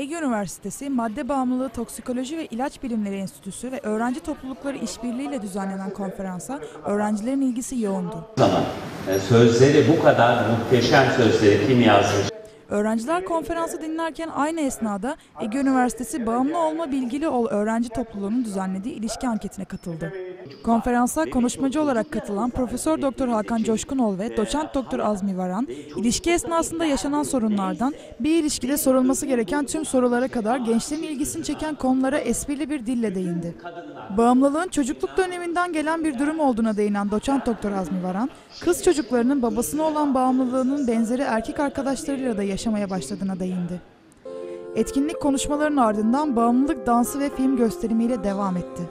Ege Üniversitesi, Madde Bağımlılığı Toksikoloji ve İlaç Bilimleri Enstitüsü ve öğrenci toplulukları işbirliğiyle düzenlenen konferansa öğrencilerin ilgisi yoğundu. Sözleri bu kadar muhteşem sözleri kim yazmış? Öğrenciler konferansı dinlerken aynı esnada Ege Üniversitesi Bağımlı Olma Bilgili Ol Öğrenci Topluluğu'nun düzenlediği ilişki anketine katıldı. Konferansa konuşmacı olarak katılan Profesör Doktor Hakan Coşkunol ve Doçent Doktor Azmi Varan, ilişki esnasında yaşanan sorunlardan bir ilişkide sorulması gereken tüm sorulara kadar gençlerin ilgisini çeken konulara esprili bir dille değindi. Bağımlılığın çocukluk döneminden gelen bir durum olduğuna değinen Doçent Doktor Azmi Varan, kız çocuklarının babasına olan bağımlılığının benzeri erkek arkadaşlarıyla da yaşamaya başladığına değindi. Etkinlik konuşmaların ardından bağımlılık dansı ve film gösterimiyle devam etti.